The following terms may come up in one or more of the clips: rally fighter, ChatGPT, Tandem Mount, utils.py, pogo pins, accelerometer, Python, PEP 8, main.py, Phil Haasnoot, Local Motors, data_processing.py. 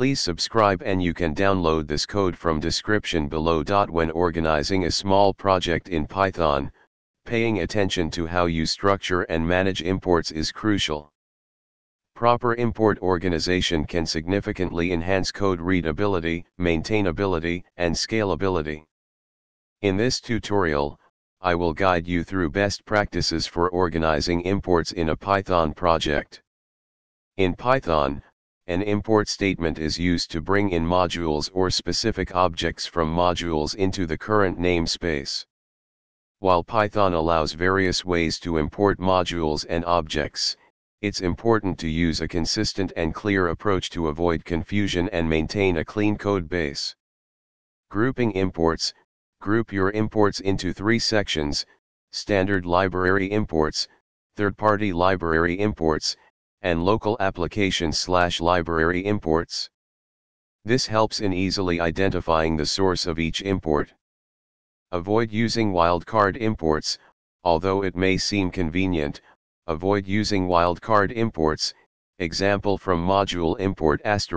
Please subscribe, and you can download this code from description below. When organizing a small project in Python, paying attention to how you structure and manage imports is crucial. Proper import organization can significantly enhance code readability, maintainability, and scalability. In this tutorial, I will guide you through best practices for organizing imports in a Python project. In Python, an import statement is used to bring in modules or specific objects from modules into the current namespace. While Python allows various ways to import modules and objects, it's important to use a consistent and clear approach to avoid confusion and maintain a clean code base. Grouping imports. Group your imports into three sections: standard library imports, third-party library imports, and local application/library imports. This helps in easily identifying the source of each import. Avoid using wildcard imports. Although it may seem convenient, avoid using wildcard imports, example from module import *.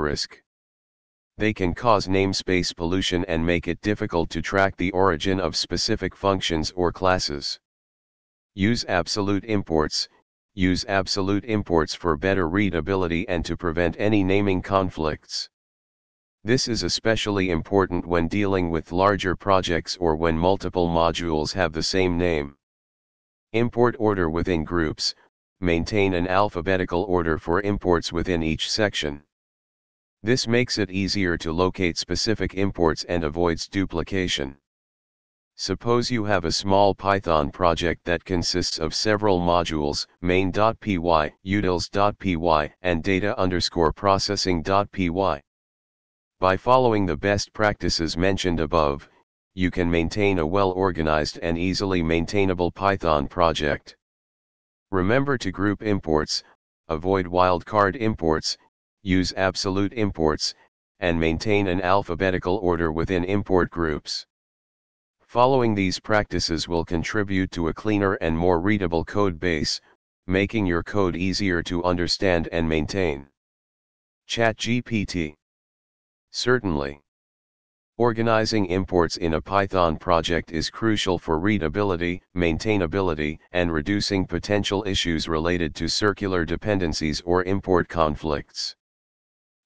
They can cause namespace pollution and make it difficult to track the origin of specific functions or classes. Use absolute imports. Use absolute imports for better readability and to prevent any naming conflicts. This is especially important when dealing with larger projects or when multiple modules have the same name. Import order within groups. Maintain an alphabetical order for imports within each section. This makes it easier to locate specific imports and avoids duplication. Suppose you have a small Python project that consists of several modules: main.py, utils.py, and data_processing.py. By following the best practices mentioned above, you can maintain a well-organized and easily maintainable Python project. Remember to group imports, avoid wildcard imports, use absolute imports, and maintain an alphabetical order within import groups. Following these practices will contribute to a cleaner and more readable code base, making your code easier to understand and maintain. ChatGPT. Certainly. Organizing imports in a Python project is crucial for readability, maintainability, and reducing potential issues related to circular dependencies or import conflicts.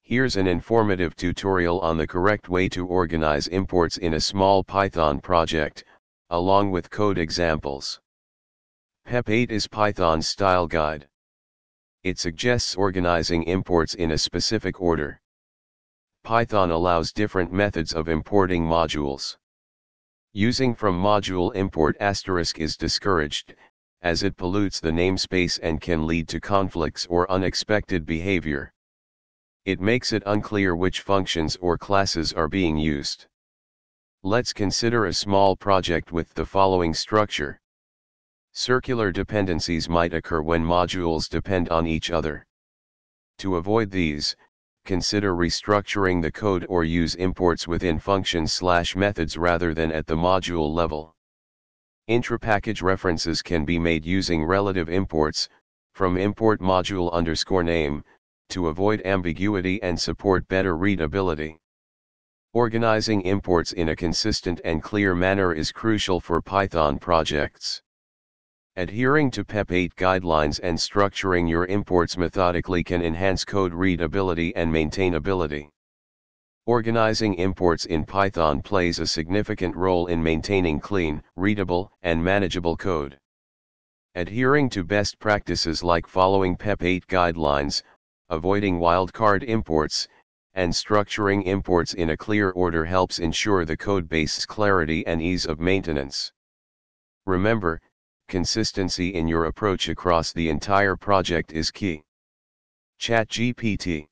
Here's an informative tutorial on the correct way to organize imports in a small Python project, along with code examples. PEP 8 is Python's style guide. It suggests organizing imports in a specific order. Python allows different methods of importing modules. Using from module import * is discouraged, as it pollutes the namespace and can lead to conflicts or unexpected behavior. It makes it unclear which functions or classes are being used. Let's consider a small project with the following structure. Circular dependencies might occur when modules depend on each other. To avoid these, consider restructuring the code or use imports within functions/methods rather than at the module level. Intrapackage references can be made using relative imports, from import module_name, to avoid ambiguity and support better readability. Organizing imports in a consistent and clear manner is crucial for Python projects. Adhering to PEP 8 guidelines and structuring your imports methodically can enhance code readability and maintainability. Organizing imports in Python plays a significant role in maintaining clean, readable, and manageable code. Adhering to best practices like following PEP 8 guidelines, avoiding wildcard imports, and structuring imports in a clear order helps ensure the code base's clarity and ease of maintenance. Remember, consistency in your approach across the entire project is key. ChatGPT.